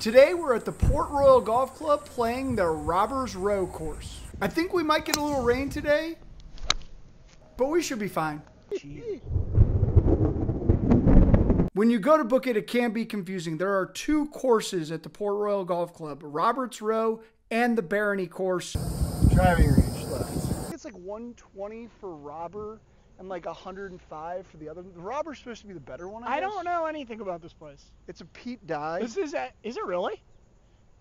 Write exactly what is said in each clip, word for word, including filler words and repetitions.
Today we're at the Port Royal Golf Club playing the Robert's Row course. I think we might get a little rain today, but we should be fine. Jeez. When you go to book it, it can be confusing. There are two courses at the Port Royal Golf Club, Robert's Row and the Barony course. Driving range left. It's like one twenty for Robert and like one hundred five for the other. The Robert's supposed to be the better one, I, I guess. don't know anything about this place. It's a Pete Dye. This is a, is it really?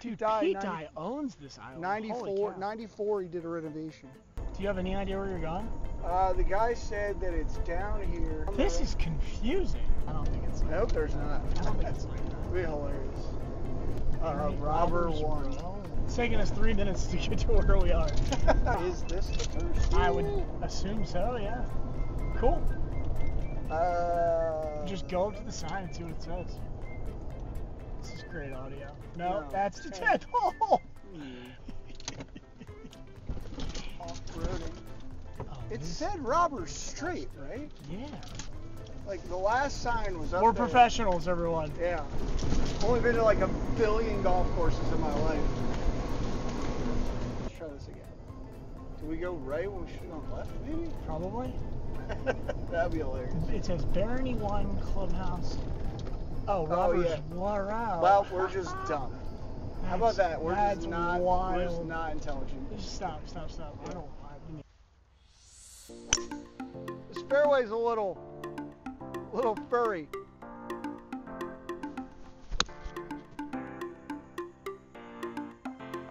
Dude, Pete Dye, Pete Dye owns this island. ninety-four, ninety-four, he did a renovation. Do you have any idea where you're going? Uh, the guy said that it's down here. This is confusing. I don't think it's like Nope, there's not. I don't think it's like that. It'd be hilarious. Uh, Robert won. It's taking us three minutes to get to where we are. Is this the first? I would assume so, yeah. Cool. Uh, Just go up to the sign and see what it says. This is great audio. No, no that's the tenth hole. Off-roading. Oh, it said Robert's Straight, right? Yeah. Like the last sign was up We're there. Professionals, everyone. Yeah. Only been to like a billion golf courses in my life. Let's try this again. Do we go right when we should go left, maybe? Probably. That'd be hilarious. It says Barony One Clubhouse. Oh, Robert's oh, yeah. Wow. Well, we're just dumb. How about that? We're just not. Wild. We're just not intelligent. Just stop, stop, stop. I don't. I don't. This fairway's a little, little furry.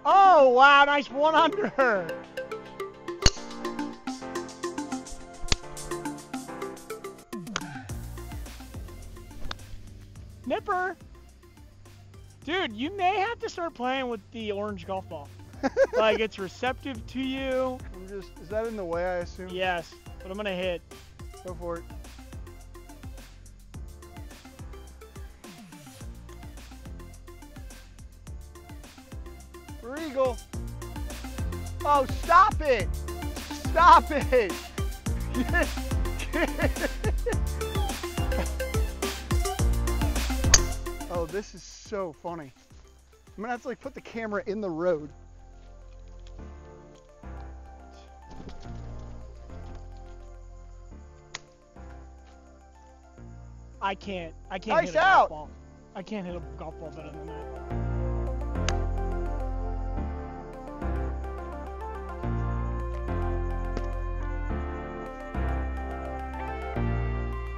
Oh wow! Nice one under. Nipper! Dude, you may have to start playing with the orange golf ball. Like, it's receptive to you. I'm just, is that in the way, I assume? Yes, but I'm gonna hit. Go for it. For eagle. Oh, stop it! Stop it! Oh, this is so funny. I'm gonna have to like put the camera in the road. I can't. I can't nice hit a out. golf ball. I can't hit a golf ball better than that.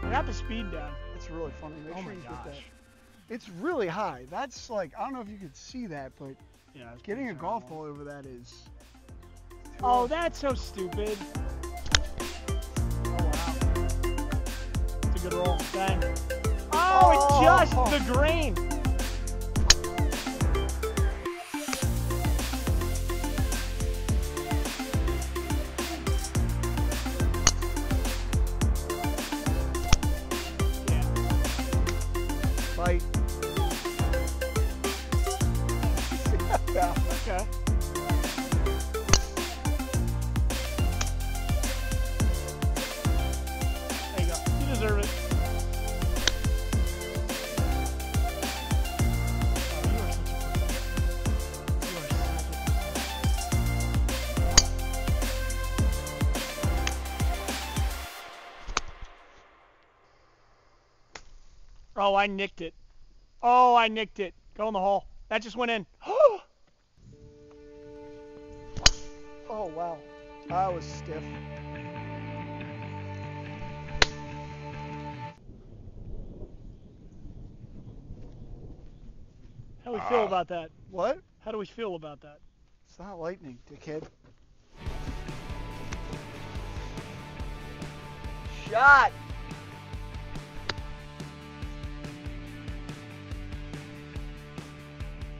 I got the speed down. It's really funny. Make oh sure my you gosh. Get that. It's really high. That's like, I don't know if you could see that, but yeah, getting a golf ball over that is... Oh, that's so stupid. Oh, wow. It's a good roll. Dang. Oh, oh, it's just oh. the green. Yeah. Bite. Yeah, okay. There you go. You deserve it. Oh, you are such a person. You are such a person. Oh, I nicked it. Oh, I nicked it. Go in the hole. That just went in. Oh, wow. I was stiff. How do we uh, feel about that? What? How do we feel about that? It's not lightning, dickhead. Shot!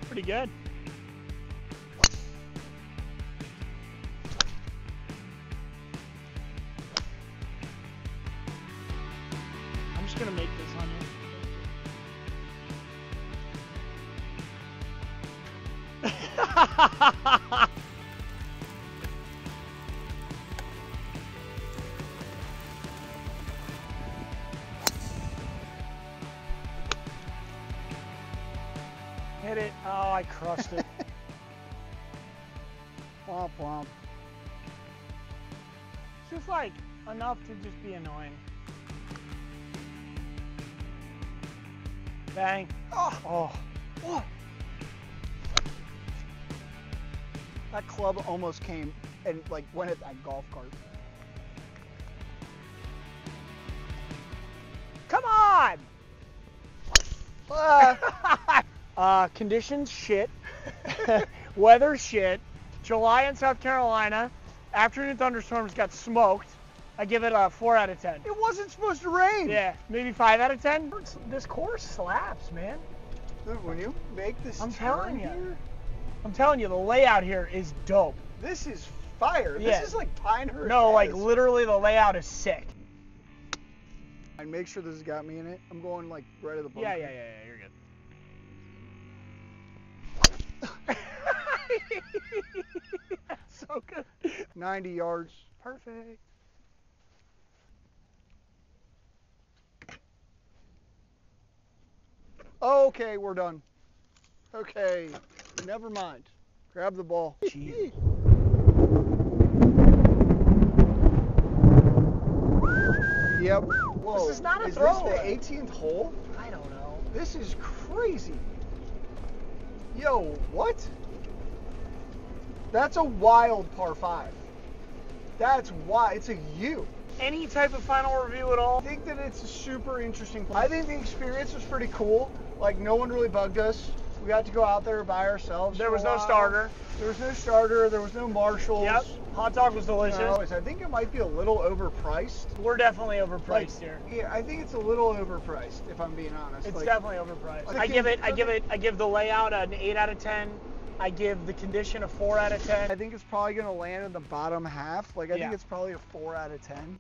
Pretty good. I'm just gonna make this on you. Hit it. Oh, I crushed it. Womp womp. It's just like enough to just be annoying. Bang. Oh, oh. What? That club almost came and like went at that golf cart. Come on! Uh, uh, conditions shit, weather shit, July in South Carolina, afternoon thunderstorms got smoked. I give it a four out of ten. It wasn't supposed to rain! Yeah, maybe five out of ten. This course slaps, man. Dude, when you make this I'm turn telling you. Here, I'm telling you, the layout here is dope. This is fire. Yeah. This is like Pinehurst. No, like literally the layout is sick. I make sure this has got me in it. I'm going like right at the bottom. Yeah, yeah, yeah, yeah, you're good. That's so good. ninety yards. Perfect. Okay, we're done. Okay, never mind. Grab the ball. Jeez. Yep. Whoa. This is not a throw. Is this the eighteenth hole? I don't know. This is crazy. Yo, what? That's a wild par five. That's why it's a U. Any type of final review at all? I think that it's a super interesting place. I think the experience was pretty cool. Like, no one really bugged us. We got to go out there by ourselves. There was no starter. There was no starter. There was no marshals. Yep. Hot dog was delicious. No, I think it might be a little overpriced. We're definitely overpriced like, here. Yeah, I think it's a little overpriced, if I'm being honest. It's like, definitely overpriced. I, I give it, I give it, I give the layout an eight out of ten. I give the condition a four out of ten. I think it's probably going to land in the bottom half. Like, I yeah. think it's probably a four out of ten.